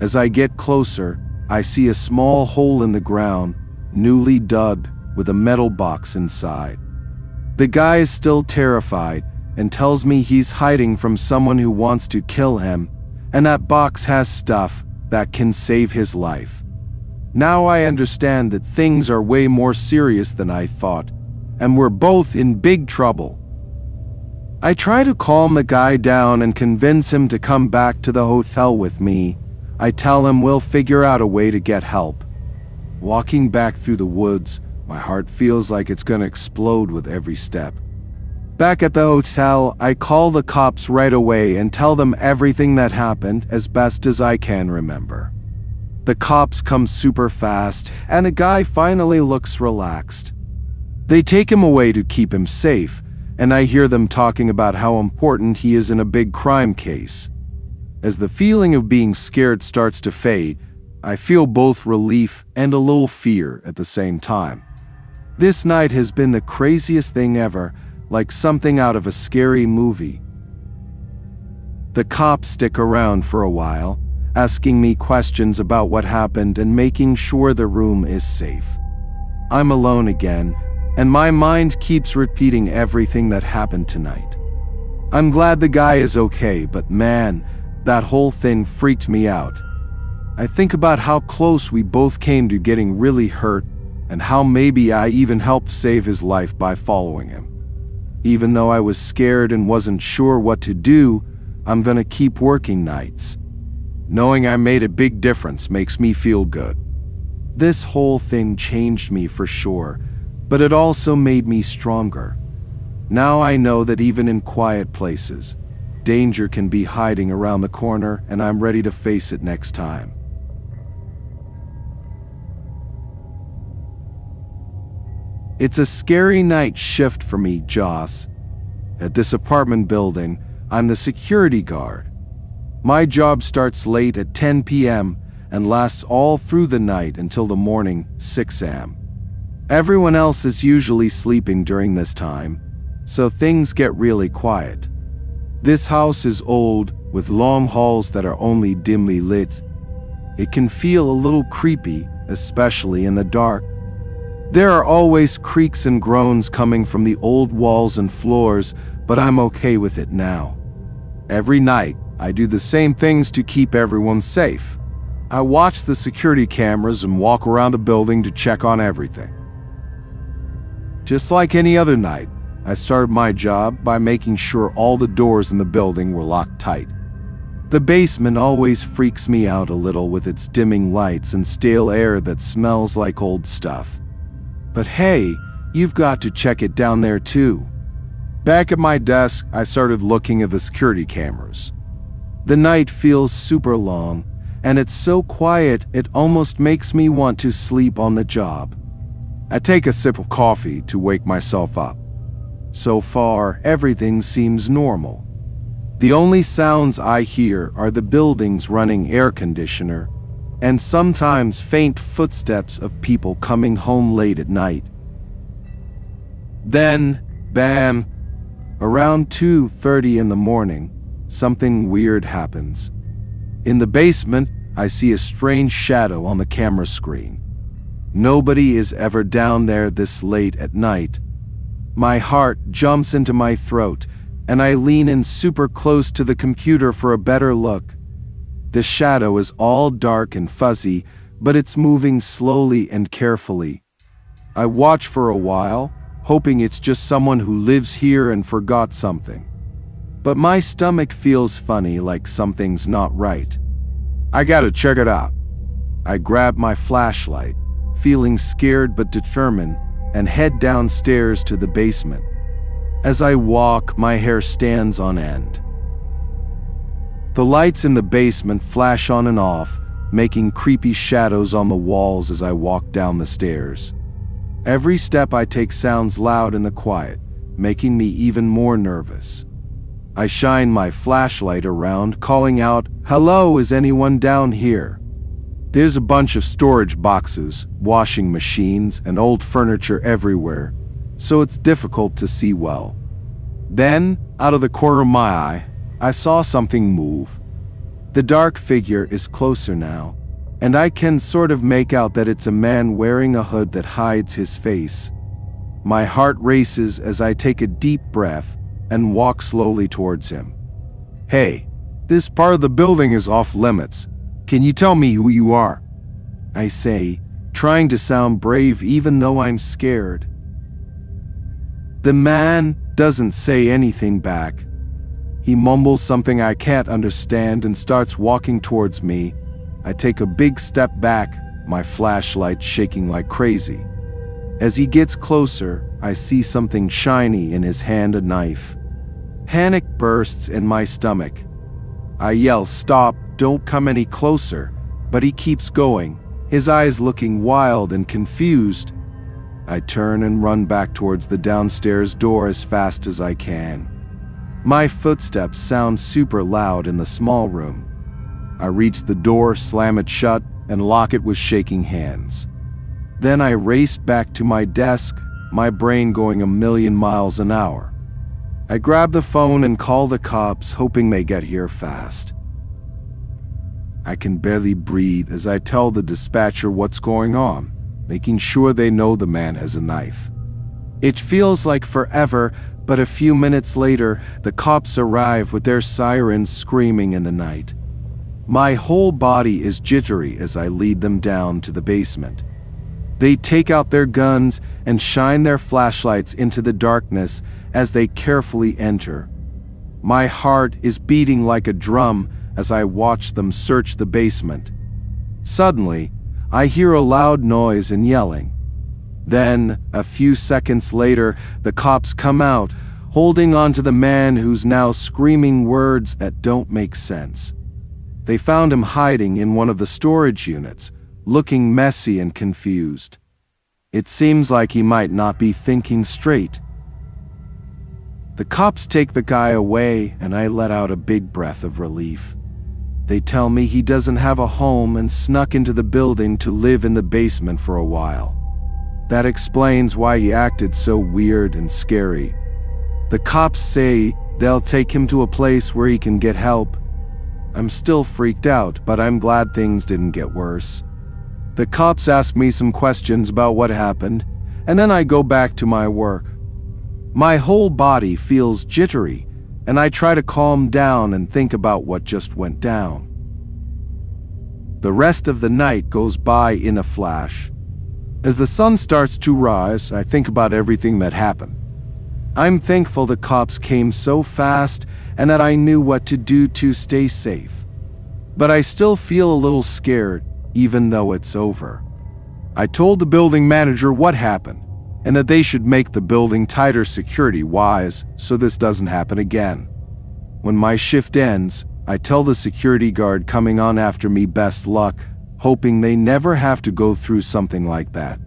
As I get closer, I see a small hole in the ground, newly dug, with a metal box inside. The guy is still terrified and tells me he's hiding from someone who wants to kill him, and that box has stuff that can save his life. Now I understand that things are way more serious than I thought, and we're both in big trouble. I try to calm the guy down and convince him to come back to the hotel with me. I tell him we'll figure out a way to get help. Walking back through the woods, my heart feels like it's gonna explode with every step. Back at the hotel, I call the cops right away and tell them everything that happened as best as I can remember. The cops come super fast, and the guy finally looks relaxed. They take him away to keep him safe, and I hear them talking about how important he is in a big crime case. As the feeling of being scared starts to fade, I feel both relief and a little fear at the same time. This night has been the craziest thing ever, like something out of a scary movie. The cops stick around for a while, asking me questions about what happened and making sure the room is safe. I'm alone again, and my mind keeps repeating everything that happened tonight. I'm glad the guy is okay, but man, that whole thing freaked me out. I think about how close we both came to getting really hurt, and how maybe I even helped save his life by following him. Even though I was scared and wasn't sure what to do, I'm gonna keep working nights. Knowing I made a big difference makes me feel good. This whole thing changed me for sure, but it also made me stronger. Now I know that even in quiet places, danger can be hiding around the corner, and I'm ready to face it next time. It's a scary night shift for me, Joss. At this apartment building, I'm the security guard. My job starts late at ten p m and lasts all through the night until the morning, six a m Everyone else is usually sleeping during this time, so things get really quiet. This house is old, with long halls that are only dimly lit. It can feel a little creepy, especially in the dark. There are always creaks and groans coming from the old walls and floors, but I'm okay with it now. Every night, I do the same things to keep everyone safe. I watch the security cameras and walk around the building to check on everything. Just like any other night, I started my job by making sure all the doors in the building were locked tight. The basement always freaks me out a little with its dimming lights and stale air that smells like old stuff. But hey, you've got to check it down there too. Back at my desk, I started looking at the security cameras. The night feels super long, and it's so quiet it almost makes me want to sleep on the job. I take a sip of coffee to wake myself up. So far, everything seems normal. The only sounds I hear are the building's running air conditioner, and sometimes faint footsteps of people coming home late at night. Then, bam! Around two thirty in the morning, something weird happens. In the basement, I see a strange shadow on the camera screen. Nobody is ever down there this late at night. My heart jumps into my throat, and I lean in super close to the computer for a better look. The shadow is all dark and fuzzy, but it's moving slowly and carefully. I watch for a while, hoping it's just someone who lives here and forgot something. But my stomach feels funny, like something's not right. I gotta check it out. I grab my flashlight, feeling scared but determined, and head downstairs to the basement. As I walk, my hair stands on end. The lights in the basement flash on and off, making creepy shadows on the walls as I walk down the stairs. Every step I take sounds loud in the quiet, making me even more nervous. I shine my flashlight around, calling out, "Hello, is anyone down here?" There's a bunch of storage boxes, washing machines, and old furniture everywhere, so it's difficult to see well. Then, out of the corner of my eye, I saw something move. The dark figure is closer now, and I can sort of make out that it's a man wearing a hood that hides his face. My heart races as I take a deep breath and walk slowly towards him. "Hey, this part of the building is off limits. Can you tell me who you are?" I say, trying to sound brave even though I'm scared. The man doesn't say anything back. He mumbles something I can't understand and starts walking towards me. I take a big step back, my flashlight shaking like crazy. As he gets closer, I see something shiny in his hand, a knife. Panic bursts in my stomach. I yell, "Stop, don't come any closer," but he keeps going, his eyes looking wild and confused. I turn and run back towards the downstairs door as fast as I can. My footsteps sound super loud in the small room. I reach the door, slam it shut, and lock it with shaking hands. Then I race back to my desk, my brain going a million miles an hour. I grab the phone and call the cops, hoping they get here fast. I can barely breathe as I tell the dispatcher what's going on, making sure they know the man has a knife. It feels like forever, but a few minutes later, the cops arrive with their sirens screaming in the night. My whole body is jittery as I lead them down to the basement. They take out their guns and shine their flashlights into the darkness as they carefully enter. My heart is beating like a drum as I watch them search the basement. Suddenly, I hear a loud noise and yelling. Then, a few seconds later, the cops come out, holding onto the man who's now screaming words that don't make sense. They found him hiding in one of the storage units, looking messy and confused. It seems like he might not be thinking straight. The cops take the guy away, and I let out a big breath of relief. They tell me he doesn't have a home and snuck into the building to live in the basement for a while. That explains why he acted so weird and scary. The cops say they'll take him to a place where he can get help. I'm still freaked out, but I'm glad things didn't get worse. The cops ask me some questions about what happened, and then I go back to my work. My whole body feels jittery, and I try to calm down and think about what just went down. The rest of the night goes by in a flash. As the sun starts to rise, I think about everything that happened. I'm thankful the cops came so fast and that I knew what to do to stay safe. But I still feel a little scared, even though it's over. I told the building manager what happened and that they should make the building tighter security-wise so this doesn't happen again. When my shift ends, I tell the security guard coming on after me best luck, hoping they never have to go through something like that.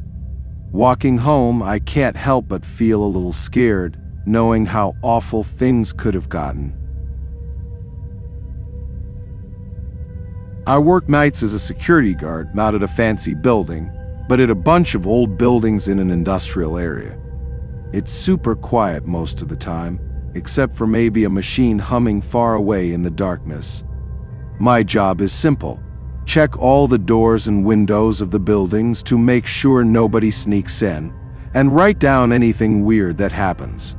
Walking home, I can't help but feel a little scared, knowing how awful things could have gotten. I work nights as a security guard, not at a fancy building, but at a bunch of old buildings in an industrial area. It's super quiet most of the time, except for maybe a machine humming far away in the darkness. My job is simple. Check all the doors and windows of the buildings to make sure nobody sneaks in, and write down anything weird that happens.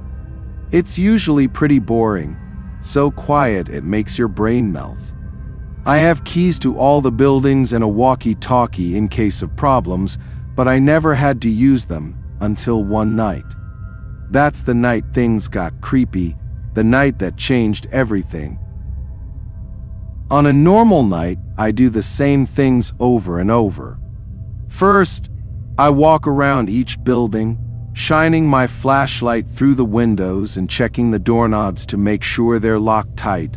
It's usually pretty boring, so quiet it makes your brain melt. I have keys to all the buildings and a walkie-talkie in case of problems, but I never had to use them, until one night. That's the night things got creepy, the night that changed everything. On a normal night, I do the same things over and over. First, I walk around each building, shining my flashlight through the windows and checking the doorknobs to make sure they're locked tight.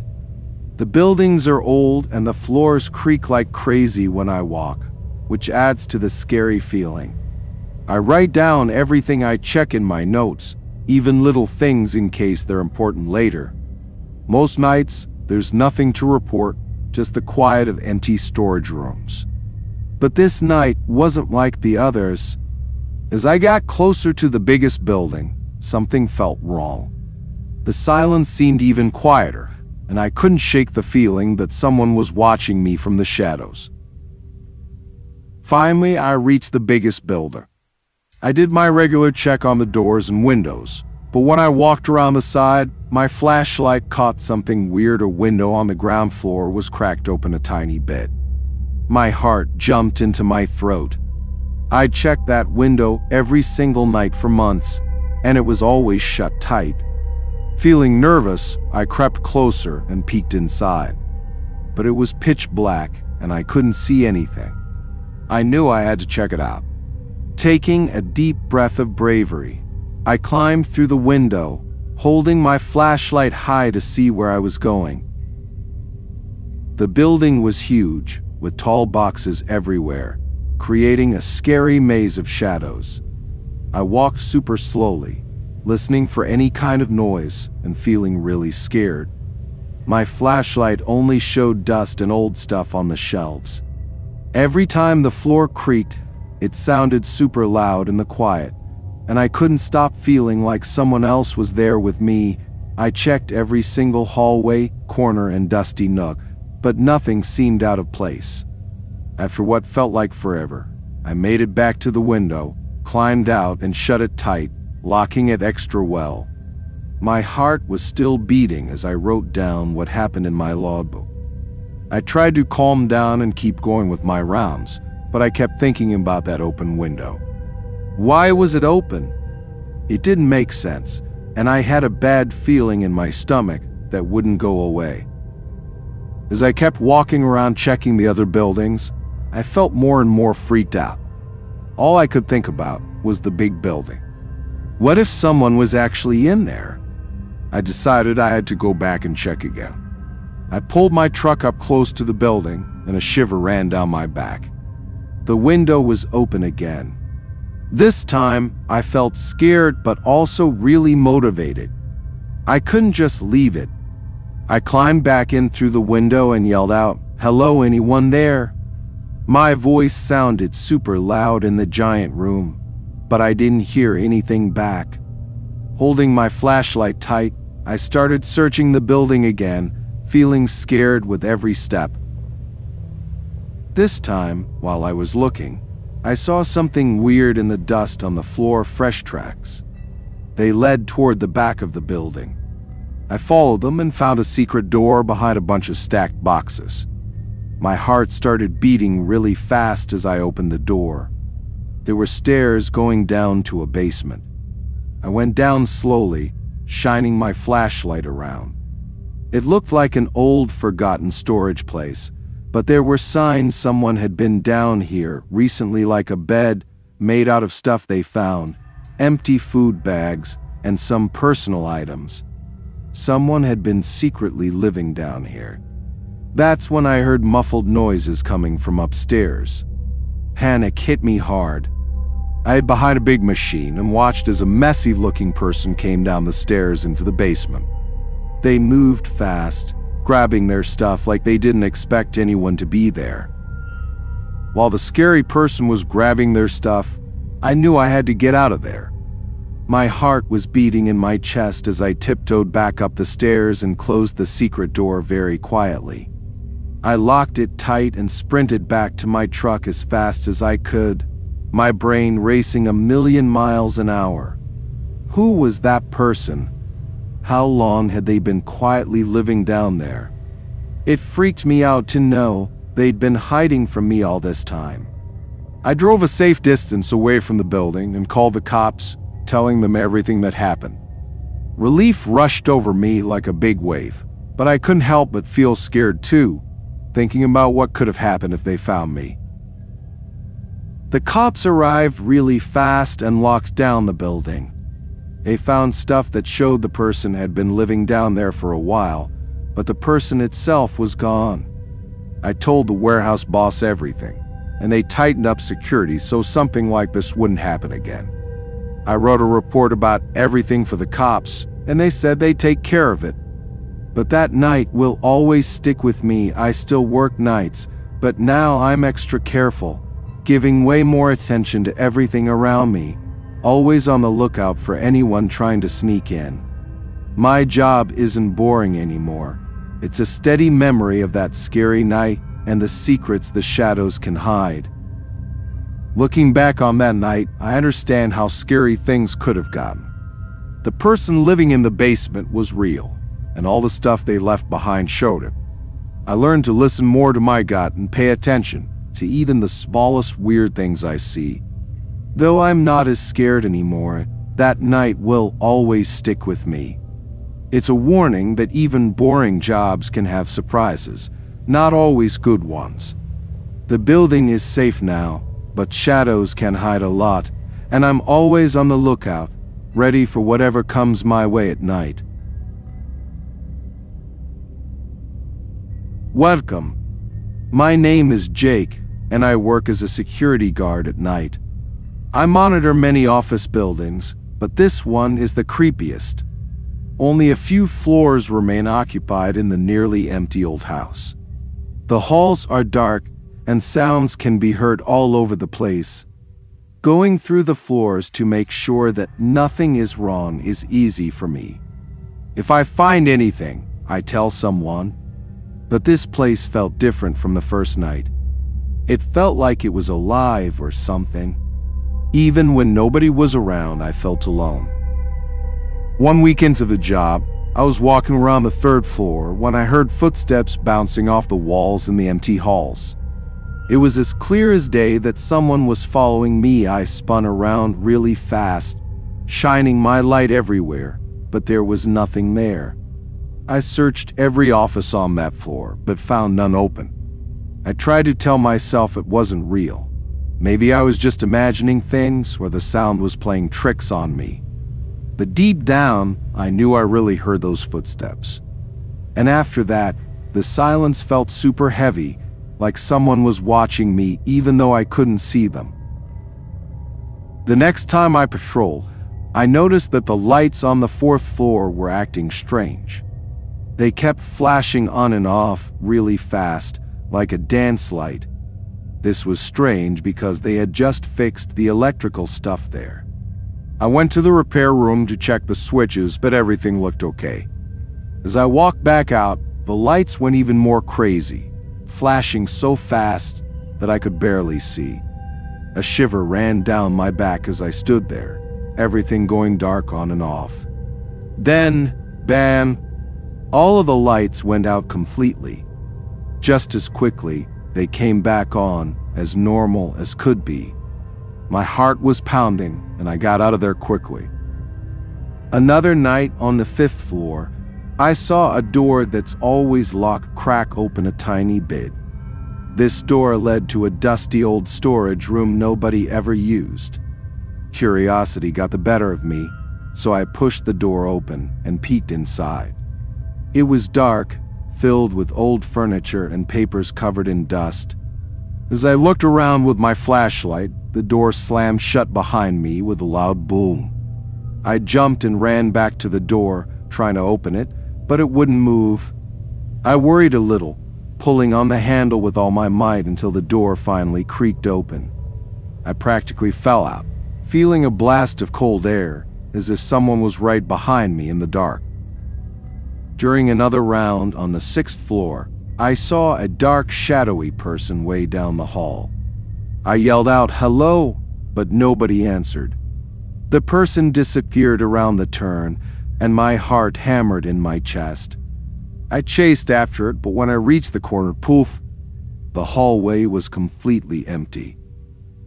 The buildings are old and the floors creak like crazy when I walk, which adds to the scary feeling. I write down everything I check in my notes, even little things in case they're important later. Most nights, there's nothing to report, just the quiet of empty storage rooms. But this night wasn't like the others. As I got closer to the biggest building, something felt wrong. The silence seemed even quieter, and I couldn't shake the feeling that someone was watching me from the shadows. Finally, I reached the biggest building. I did my regular check on the doors and windows, but when I walked around the side, my flashlight caught something weird. A window on the ground floor was cracked open a tiny bit. My heart jumped into my throat. I checked that window every single night for months, and it was always shut tight. Feeling nervous, I crept closer and peeked inside. But it was pitch black, and I couldn't see anything. I knew I had to check it out. Taking a deep breath of bravery, I climbed through the window, holding my flashlight high to see where I was going. The building was huge, with tall boxes everywhere, creating a scary maze of shadows. I walked super slowly, listening for any kind of noise and feeling really scared. My flashlight only showed dust and old stuff on the shelves. Every time the floor creaked, it sounded super loud in the quiet, and I couldn't stop feeling like someone else was there with me. I checked every single hallway, corner, and dusty nook, but nothing seemed out of place. After what felt like forever, I made it back to the window, climbed out, and shut it tight, locking it extra well. My heart was still beating as I wrote down what happened in my logbook. I tried to calm down and keep going with my rounds, but I kept thinking about that open window. Why was it open? It didn't make sense, and I had a bad feeling in my stomach that wouldn't go away. As I kept walking around checking the other buildings, I felt more and more freaked out. All I could think about was the big building. What if someone was actually in there? I decided I had to go back and check again. I pulled my truck up close to the building, and a shiver ran down my back. The window was open again. This time, I felt scared but also really motivated. I couldn't just leave it. I climbed back in through the window and yelled out, "Hello, anyone there?" My voice sounded super loud in the giant room, but I didn't hear anything back. Holding my flashlight tight, I started searching the building again, feeling scared with every step. This time, while I was looking, I saw something weird in the dust on the floor. Fresh tracks. They led toward the back of the building. I followed them and found a secret door behind a bunch of stacked boxes. My heart started beating really fast as I opened the door. There were stairs going down to a basement. I went down slowly, shining my flashlight around. It looked like an old, forgotten storage place, but there were signs someone had been down here recently, like a bed made out of stuff they found, empty food bags, and some personal items. Someone had been secretly living down here. That's when I heard muffled noises coming from upstairs. Panic hit me hard. I hid behind a big machine and watched as a messy-looking person came down the stairs into the basement. They moved fast, grabbing their stuff like they didn't expect anyone to be there. While the scary person was grabbing their stuff, I knew I had to get out of there. My heart was beating in my chest as I tiptoed back up the stairs and closed the secret door very quietly. I locked it tight and sprinted back to my truck as fast as I could, my brain racing a million miles an hour. Who was that person? How long had they been quietly living down there? It freaked me out to know they'd been hiding from me all this time. I drove a safe distance away from the building and called the cops, telling them everything that happened. Relief rushed over me like a big wave, but I couldn't help but feel scared too, thinking about what could have happened if they found me. The cops arrived really fast and locked down the building. They found stuff that showed the person had been living down there for a while, but the person itself was gone. I told the warehouse boss everything, and they tightened up security so something like this wouldn't happen again. I wrote a report about everything for the cops, and they said they'd take care of it. But that night will always stick with me. I still work nights, but now I'm extra careful, giving way more attention to everything around me, always on the lookout for anyone trying to sneak in. My job isn't boring anymore. It's a steady memory of that scary night and the secrets the shadows can hide. Looking back on that night, I understand how scary things could have gotten. The person living in the basement was real, and all the stuff they left behind showed it. I learned to listen more to my gut and pay attention to even the smallest weird things I see. Though I'm not as scared anymore, that night will always stick with me. It's a warning that even boring jobs can have surprises, not always good ones. The building is safe now, but shadows can hide a lot, and I'm always on the lookout, ready for whatever comes my way at night. Welcome. My name is Jake, and I work as a security guard at night. I monitor many office buildings, but this one is the creepiest. Only a few floors remain occupied in the nearly empty old house. The halls are dark, and sounds can be heard all over the place. Going through the floors to make sure that nothing is wrong is easy for me. If I find anything, I tell someone. But this place felt different from the first night. It felt like it was alive or something. Even when nobody was around, I felt alone. One week into the job, I was walking around the third floor when I heard footsteps bouncing off the walls in the empty halls. It was as clear as day that someone was following me. I spun around really fast, shining my light everywhere, but there was nothing there. I searched every office on that floor, but found none open. I tried to tell myself it wasn't real. Maybe I was just imagining things, or the sound was playing tricks on me. But deep down, I knew I really heard those footsteps. And after that, the silence felt super heavy, like someone was watching me even though I couldn't see them. The next time I patrolled, I noticed that the lights on the fourth floor were acting strange. They kept flashing on and off really fast, like a dance light. This was strange because they had just fixed the electrical stuff there. I went to the repair room to check the switches, but everything looked okay. As I walked back out, the lights went even more crazy, flashing so fast that I could barely see. A shiver ran down my back as I stood there, everything going dark on and off. Then, bam, all of the lights went out completely. Just as quickly, they came back on, as normal as could be. My heart was pounding, and I got out of there quickly. Another night on the fifth floor, I saw a door that's always locked crack open a tiny bit. This door led to a dusty old storage room nobody ever used. Curiosity got the better of me, so I pushed the door open and peeked inside. It was dark, filled with old furniture and papers covered in dust. As I looked around with my flashlight, the door slammed shut behind me with a loud boom. I jumped and ran back to the door, trying to open it, but it wouldn't move. I worried a little, pulling on the handle with all my might until the door finally creaked open. I practically fell out, feeling a blast of cold air, as if someone was right behind me in the dark. During another round on the sixth floor, I saw a dark, shadowy person way down the hall. I yelled out, "Hello," but nobody answered. The person disappeared around the turn, and my heart hammered in my chest. I chased after it, but when I reached the corner, poof, the hallway was completely empty.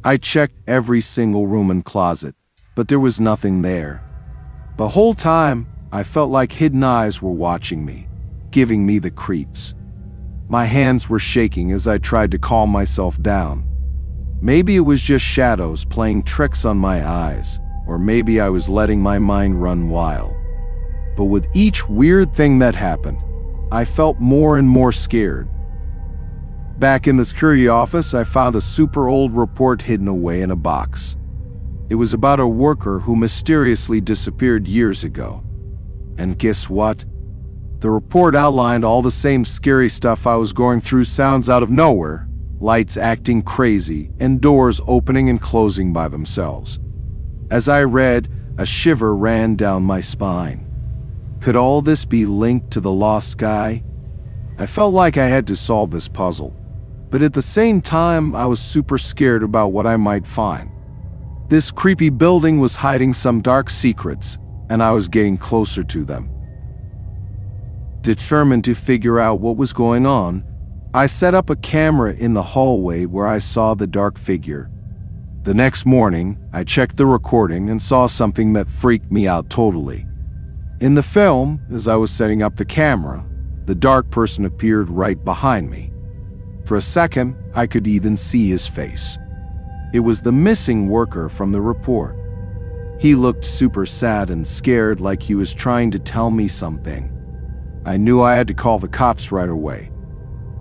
I checked every single room and closet, but there was nothing there. The whole time, I felt like hidden eyes were watching me, giving me the creeps. My hands were shaking as I tried to calm myself down. Maybe it was just shadows playing tricks on my eyes, or maybe I was letting my mind run wild. But with each weird thing that happened, I felt more and more scared. Back in the security office, I found a super old report hidden away in a box. It was about a worker who mysteriously disappeared years ago. And guess what? The report outlined all the same scary stuff I was going through: sounds out of nowhere, lights acting crazy, and doors opening and closing by themselves. As I read, a shiver ran down my spine. Could all this be linked to the lost guy? I felt like I had to solve this puzzle, but at the same time, I was super scared about what I might find. This creepy building was hiding some dark secrets, and I was getting closer to them. Determined to figure out what was going on, I set up a camera in the hallway where I saw the dark figure. The next morning, I checked the recording and saw something that freaked me out totally. In the film, as I was setting up the camera, the dark person appeared right behind me. For a second, I could even see his face. It was the missing worker from the report. He looked super sad and scared, like he was trying to tell me something. I knew I had to call the cops right away.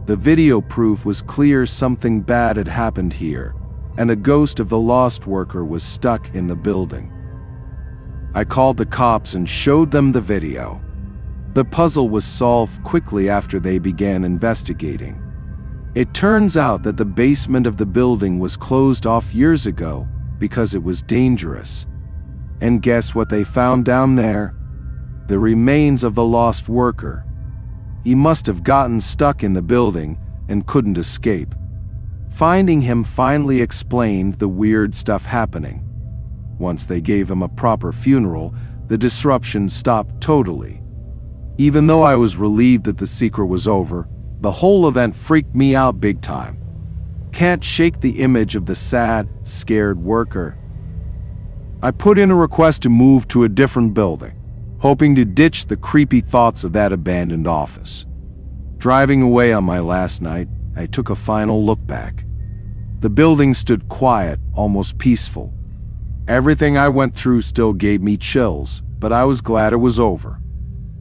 The video proof was clear: something bad had happened here, and the ghost of the lost worker was stuck in the building. I called the cops and showed them the video. The puzzle was solved quickly after they began investigating. It turns out that the basement of the building was closed off years ago because it was dangerous. And guess what they found down there? The remains of the lost worker. He must have gotten stuck in the building and couldn't escape. Finding him finally explained the weird stuff happening. Once they gave him a proper funeral, the disruption stopped totally. Even though I was relieved that the secret was over, the whole event freaked me out big time. Can't shake the image of the sad, scared worker. I put in a request to move to a different building, hoping to ditch the creepy thoughts of that abandoned office. Driving away on my last night, I took a final look back. The building stood quiet, almost peaceful. Everything I went through still gave me chills, but I was glad it was over.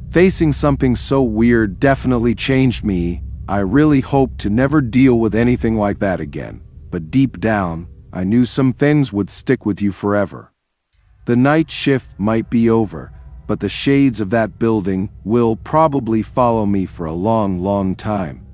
Facing something so weird definitely changed me. I really hoped to never deal with anything like that again, but deep down, I knew some things would stick with you forever. The night shift might be over, but the shades of that building will probably follow me for a long, long time.